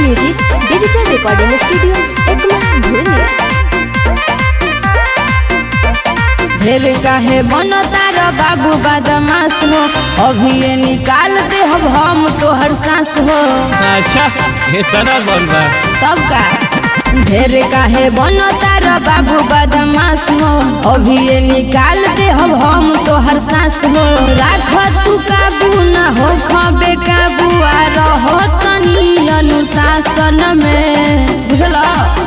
Music digital recording studio ढेर काहे बनता रे बाबू बदमाश हो अभी ये निकाल दे हम तोहर सांस हो। अच्छा इतना बोलबा तब का ढेर काहे बनता रे बाबू बदमाश हो अभी ये निकाल दे हम तोहर सांस हो। राख तू काबू ना हो खबे काबू आ रहो तनी अनुशासन में बुझला।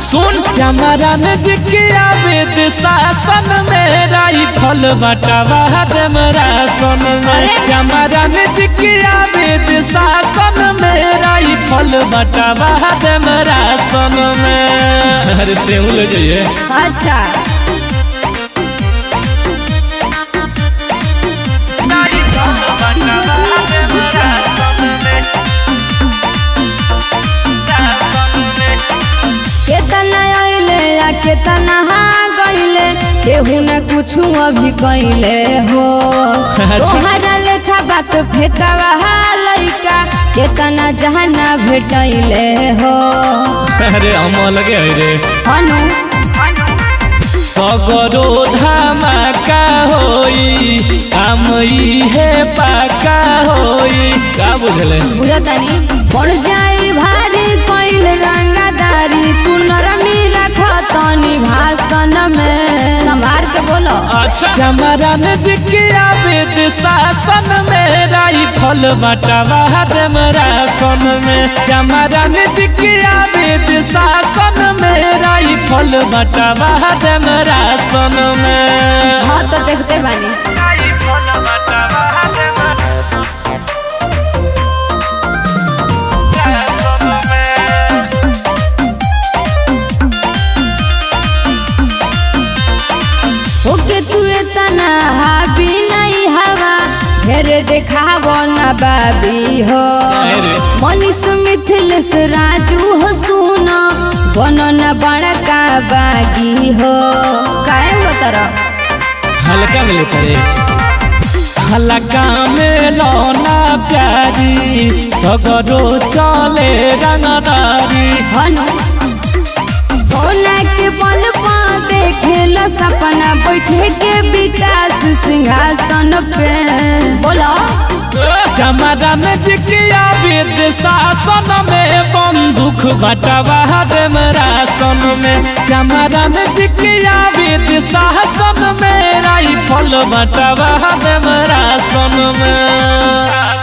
सुन चमरन जी के आवेद शासन में राइफल बटवा हमरा सन में। चमरन जी के आवेद शासन में राइफल बटवा हमरा सन में। अरे तेहू ले जाइए। अच्छा केतना गईले केहू न कुछ अभी कईले हो। तोहरा लेखा बात फेंकावा लइका केतना जहाना भेटले हो। अरे हम लगे है रे अनु सगरो धामा का होई आमई है पाका होई का बुझले बुझतानी पड़ जाई भारी कइल रंगदारी तू नरमी तनी भाषण में संभार के बोलो। अच्छा चमरन जी के आवेद शासन में राइफल बटवा हमरा सन में। चमरन जी के आवेद शासन में राइफल बटवा हमरा सन में। हाँ तो देखते बानी राइफल बटवा ओके तू इतना हावी नहीं हवा मेरे देखावा ना बाबी हो। मनीष मिथिलेश राजू हो सुना बनो ना बड़ा का बागी हो। काहे हो तोरा हल्का मिले तरे हल्का में लोना प्यारी सगरो चले रंगदारी। भोला के बल पा खेला सपना बैठे के विकास सिंहासन पे बोला। चमरन जी के आवेद शासन में बंदूक बटवा हमरा सन में। चमरन जी के आवेद शासन में राइफल बटवा हमरा सन में।